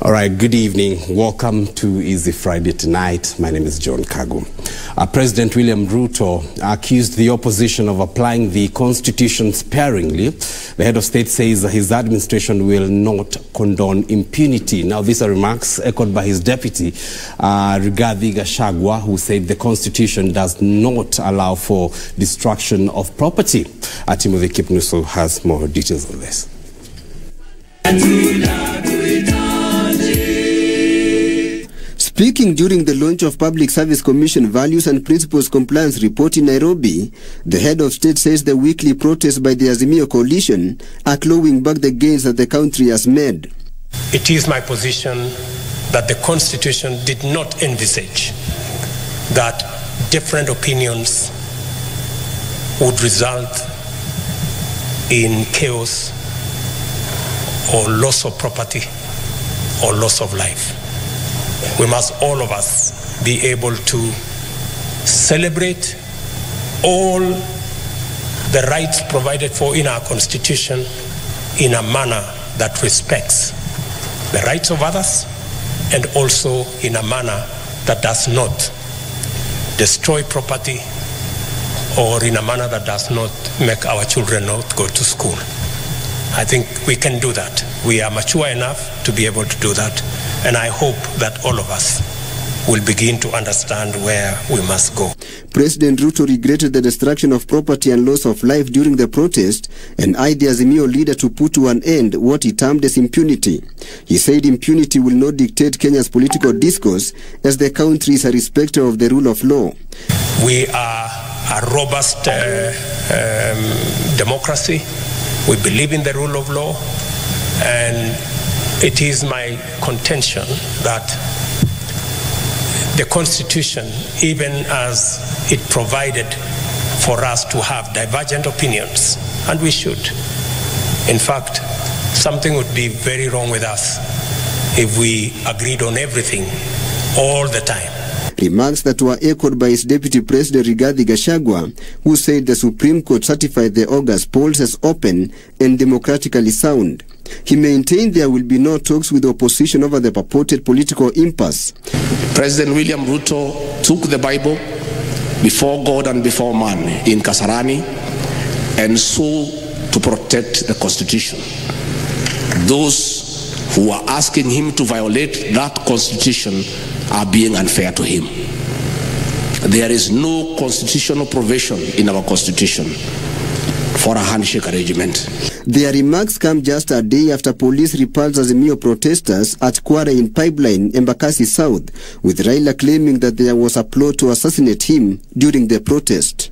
All right, good evening. Welcome to Easy Friday Tonight. My name is John Kagu. President William Ruto accused the opposition of applying the constitution sparingly. The head of state says that his administration will not condone impunity. Now, these are remarks echoed by his deputy, Rigathi Gachagua, who said the constitution does not allow for destruction of property. Timothy Kipnuso has more details on this. Speaking during the launch of Public Service Commission Values and Principles Compliance Report in Nairobi, the head of state says the weekly protests by the Azimio Coalition are clawing back the gains that the country has made. It is my position that the Constitution did not envisage that different opinions would result in chaos or loss of property or loss of life. We must, all of us, be able to celebrate all the rights provided for in our Constitution in a manner that respects the rights of others and also in a manner that does not destroy property or in a manner that does not make our children not go to school. I think we can do that. We are mature enough to be able to do that. And I hope that all of us will begin to understand where we must go. President Ruto regretted the destruction of property and loss of life during the protest and eyed the Azimio leader to put to an end what he termed as impunity. He said impunity will not dictate Kenya's political discourse, as the country is a respecter of the rule of law. We are a robust democracy. We believe in the rule of law, and it is my contention that the Constitution, even as it provided for us to have divergent opinions, and we should. In fact, something would be very wrong with us if we agreed on everything all the time. Remarks that were echoed by his deputy president Rigathi Gachagua, who said the Supreme Court certified the August polls as open and democratically sound. He maintained there will be no talks with the opposition over the purported political impasse. President William Ruto took the Bible before God and before man in Kasarani and swore to protect the Constitution. Those who are asking him to violate that Constitution are being unfair to him. There is no constitutional provision in our Constitution for a handshake arrangement. Their remarks come just a day after police repelled Azimio protesters at Kware in Pipeline, Embakasi South, with Raila claiming that there was a plot to assassinate him during the protest.